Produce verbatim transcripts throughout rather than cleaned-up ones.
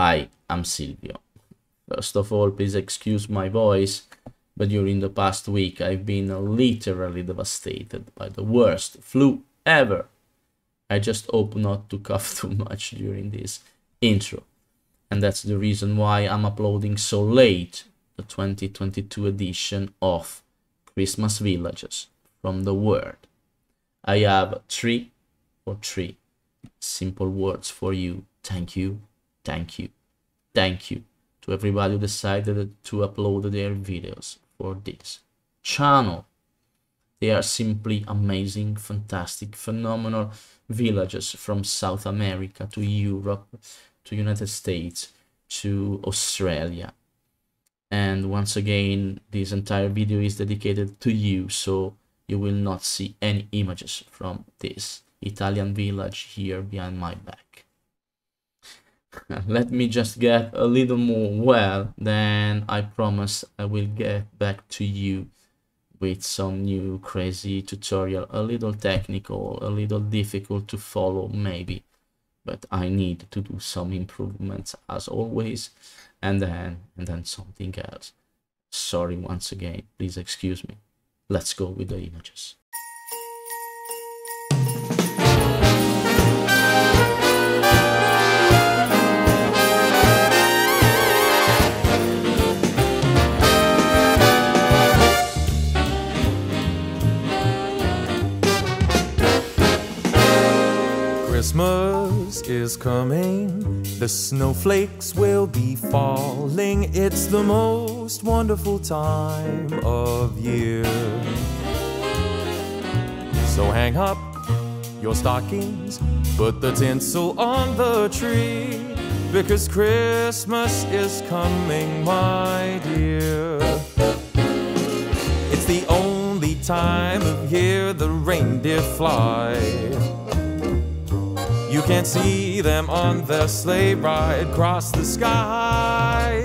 Hi, I'm Silvio. First of all, please excuse my voice, but during the past week I've been literally devastated by the worst flu ever. I just hope not to cough too much during this intro. And that's the reason why I'm uploading so late the twenty twenty-two edition of Christmas Villages from the Word. I have three or three simple words for you. Thank you. Thank you, thank you to everybody who decided to upload their videos for this channel. They are simply amazing, fantastic, phenomenal villages from South America to Europe, to United States, to Australia. And once again, this entire video is dedicated to you, so you will not see any images from this Italian village here behind my back. Let me just get a little more well, then I promise I will get back to you with some new crazy tutorial, a little technical, a little difficult to follow maybe, but I need to do some improvements as always, and then and then something else. Sorry once again, please excuse me. Let's go with the images. Christmas is coming, the snowflakes will be falling. It's the most wonderful time of year. So hang up your stockings, put the tinsel on the tree, because Christmas is coming, my dear. It's the only time of year the reindeer fly. You can't see them on their sleigh ride across the sky.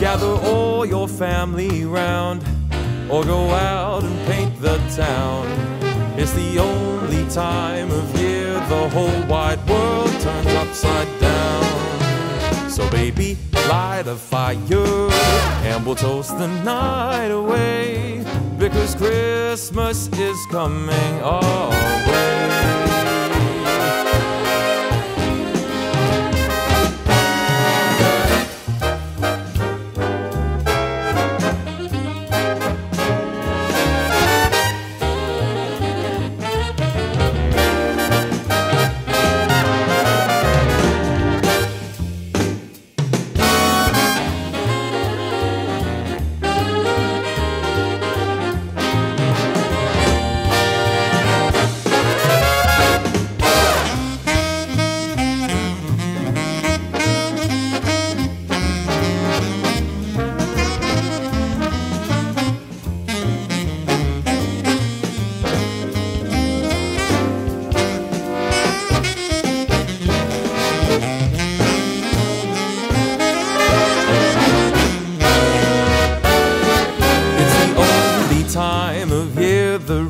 Gather all your family round, or go out and paint the town. It's the only time of year the whole wide world turns upside down. So baby, light a fire, and we'll toast the night away, because Christmas is coming our way.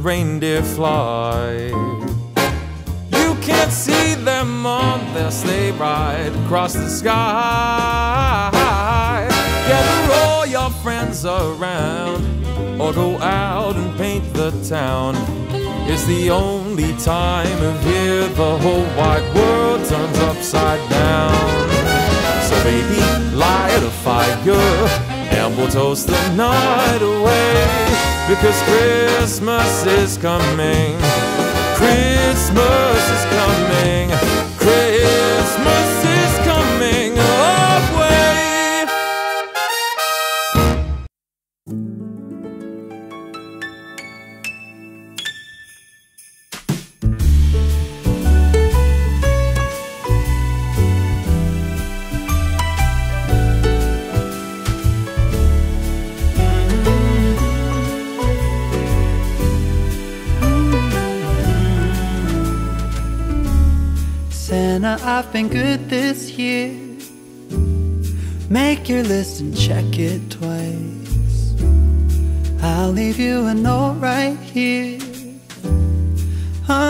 Reindeer fly. You can't see them on their sleigh ride across the sky. Gather all your friends around, or go out and paint the town. It's the only time of year the whole wide world turns upside down. So baby, light a fire, and we'll toast the night away, because Christmas is coming. Christmas is coming. Christmas is coming our Santa, I've been good this year. Make your list and check it twice. I'll leave you a note right here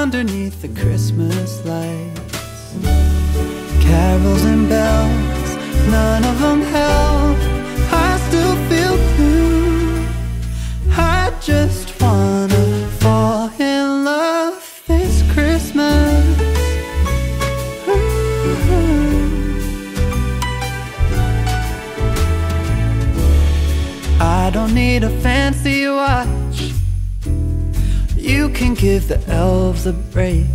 underneath the Christmas lights. Carols and bells, none of them help. I still feel blue. I just wanna fall in love this Christmas. Ooh. I don't need a fancy watch. You can give the elves a break.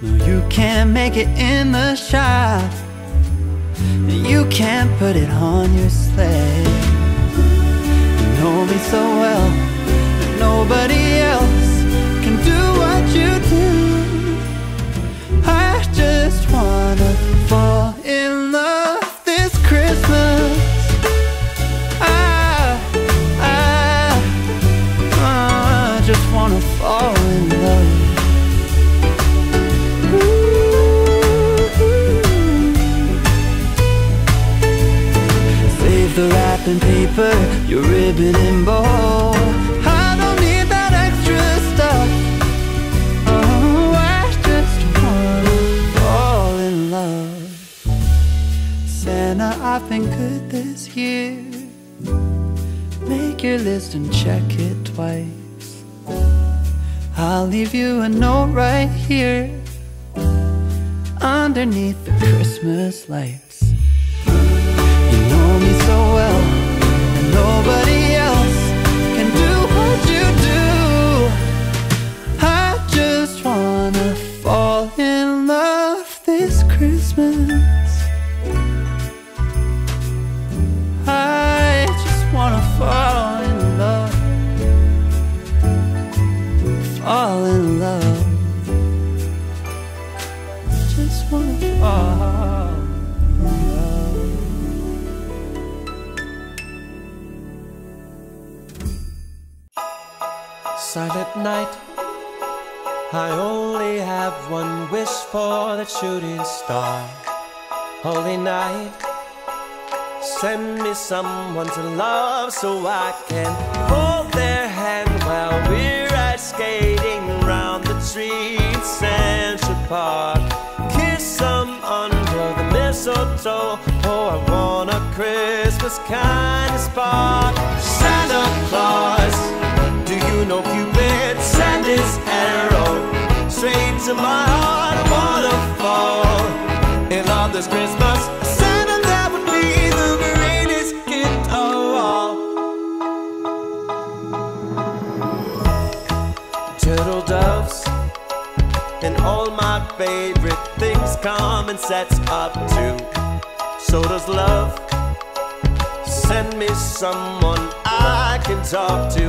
No, you can't make it in the shop. You can't put it on your sleigh. You know me so well, that nobody else can do what you do. I just wanna fall in love this Christmas. I wanna fall in love. Ooh. Save the wrapping paper, your ribbon and bow. I don't need that extra stuff. Oh, I just wanna fall in love. Santa, I've been good this year. Make your list and check it twice. I'll leave you a note right here underneath the Christmas lights. You know me so well, and nobody else can do what you do. I just wanna fall in love this Christmas. I just wanna fall in love. All in love. Just wanna fall in love. Silent night, I only have one wish for that shooting star. Holy night, send me someone to love so I can hold their hand while we're skating around the streets, Central Park. Kiss them under the mistletoe. Oh, I want a Christmas kind of spark. Santa Claus, do you know Cupid? Send his arrow straight to my heart. I wanna fall in love this Christmas. Santa, that would be the greatest gift of all. Turtle doves and all my favorite things come and sets up too. So does love. Send me someone I can talk to.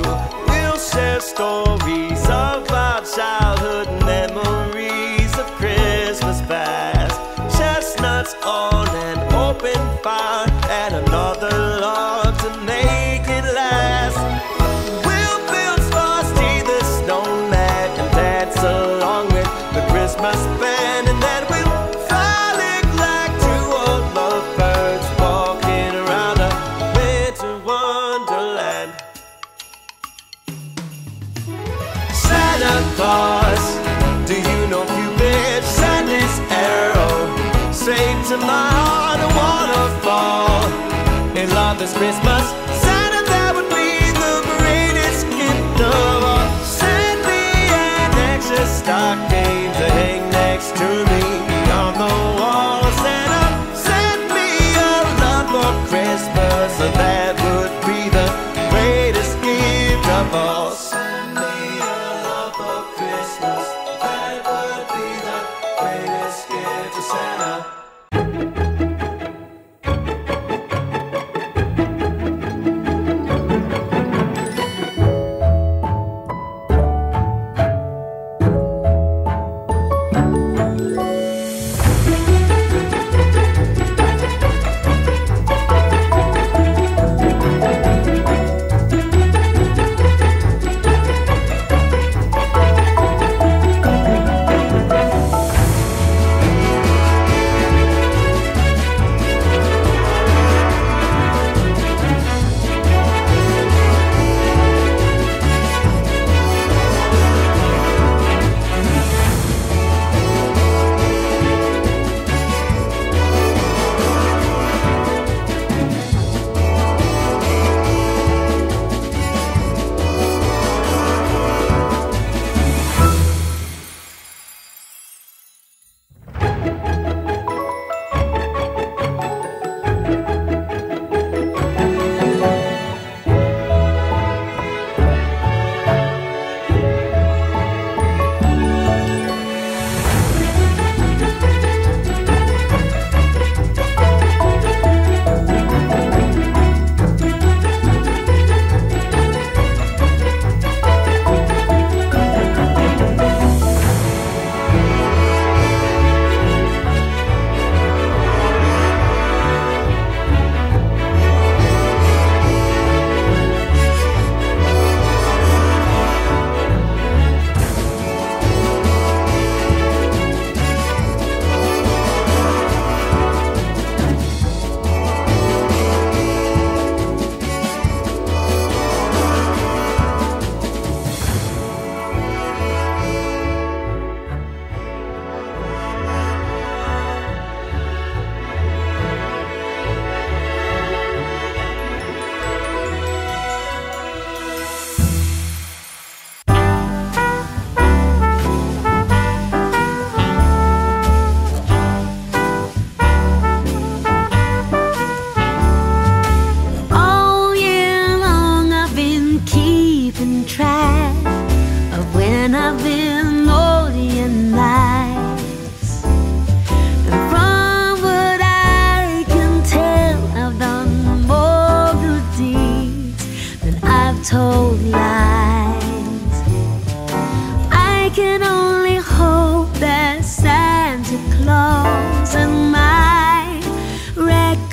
We'll share stories of our childhood, memories of Christmas past. Chestnuts on an open fire and another love to make it last. Christmas band, and then we'll frolic like two old lovebirds walking around a winter wonderland. Santa Claus, do you know Cupid? Send his arrow straight to my heart. I wanna fall in love this Christmas. Santa, that would be the greatest gift of all. Send me an extra stocking to hang next to me on the wall. Santa, send me a love for Christmas, so that would be the greatest gift of all. Send me a love for Christmas, that would be the greatest gift to Santa.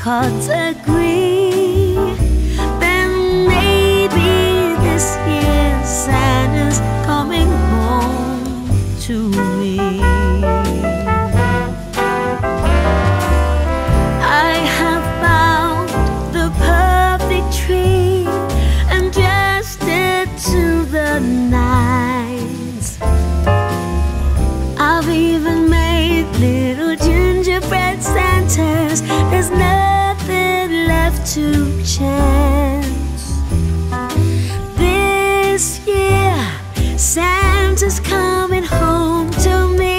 cards agree, then maybe this year's sadness coming home to me. I have found the perfect tree and dressed it to the nines. I've even made little gingerbread Santas. There's nothing left to chance. This year, Santa's coming home to me.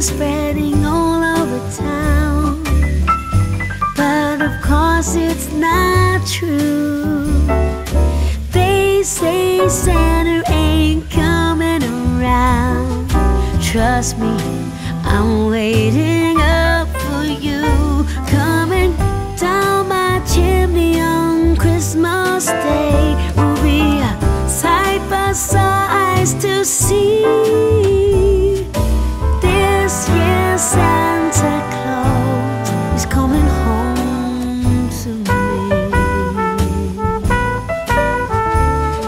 Spreading all over town, but of course it's not true. They say Santa ain't coming around. Trust me, I'm waiting up for you, coming down my chimney on Christmas Day. We'll be side by side to see. Santa Claus is coming home to me.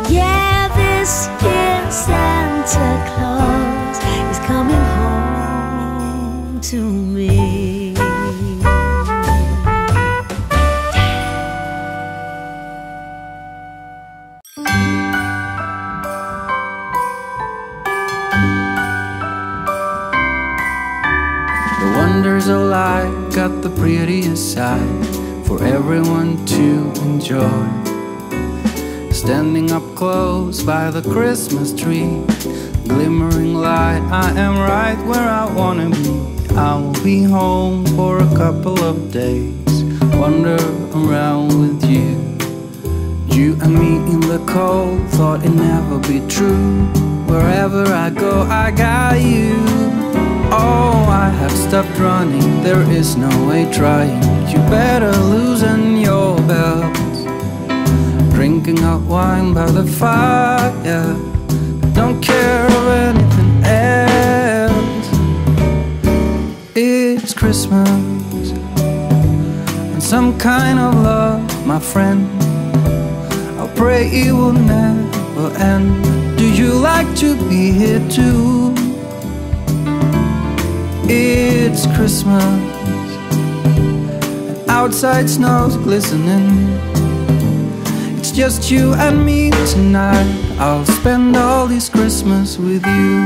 Yeah, this year Santa Claus is coming home to me. Wonders of life got the prettiest side for everyone to enjoy. Standing up close by the Christmas tree, glimmering light, I am right where I wanna be. I will be home for a couple of days, wander around with you. You and me in the cold, thought it'd never be true. Wherever I go, I got you. Oh, I have stopped running, there is no way trying. You better loosen your belt. Drinking hot wine by the fire, don't care of anything else. It's Christmas and some kind of love, my friend. I pray it will never end. Do you like to be here too? It's Christmas and outside snow's glistening. It's just you and me tonight. I'll spend all this Christmas with you.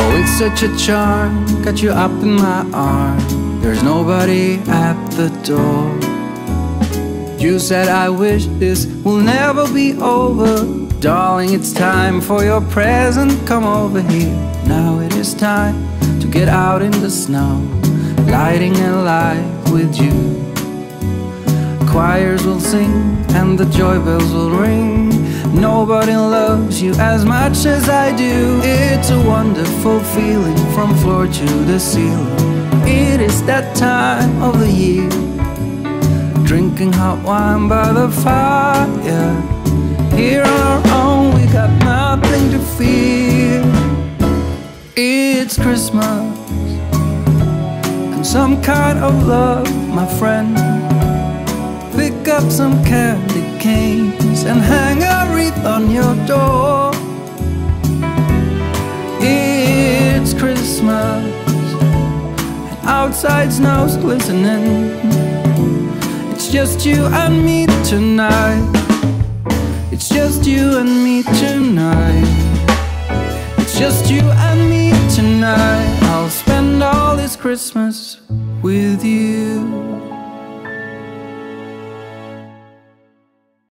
Oh, it's such a charm, got you up in my arm. There's nobody at the door. You said I wish this will never be over. Darling, it's time for your present, come over here. Now it is time to get out in the snow, lighting a light with you. Choirs will sing and the joy bells will ring. Nobody loves you as much as I do. It's a wonderful feeling from floor to the ceiling. It is that time of the year, drinking hot wine by the fire. Here on our own, we got nothing to fear. It's Christmas and some kind of love, my friend. Pick up some candy canes and hang a wreath on your door. It's Christmas and outside snow's glistening. It's just you and me tonight. It's just you and me tonight. It's just you and me tonight. I'll spend all this Christmas with you.